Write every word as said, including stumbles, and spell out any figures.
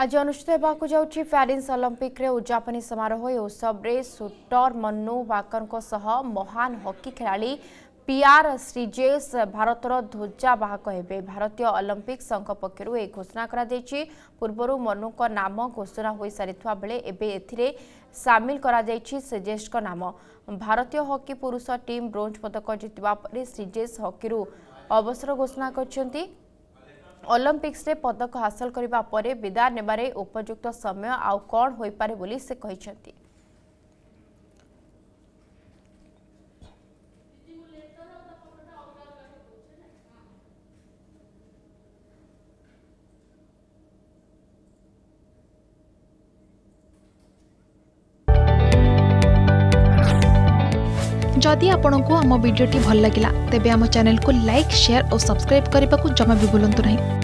आज अनुषित होबाकु जाउछि Paris Olympic रे उद्यापनी समारोह ए उत्सव रे सुटर मन्नु वाकन को सह महान हॉकी खिलाड़ी पीआर श्रीजेश भारतर ध्वजा वाहक हेबे। भारतीय ओलंपिक संघ पक्षरु ए घोषणा करा दैछि। पूर्वरु मन्नु को नाम घोषणा होई सारिथवा बेले एबे एथिरे शामिल करा दैछि श्रीजेश को नाम। भारतीय हॉकी पुरुष टीम ब्रोंज पदक जितबा परे श्रीजेश हॉकीरु अवसर घोषणा करछन्ती। ओलंपिक्स रे पदक हासिल करिबा परे विदाय नेबारे उपयुक्त समय आउ कोन होई पारे बोली से कहिसेंती। जदि आपंक आम भिड्टे भल लगा तेब आम चैनल को लाइक, शेयर और सब्सक्राइब करने को जमा भी भूलु नहीं।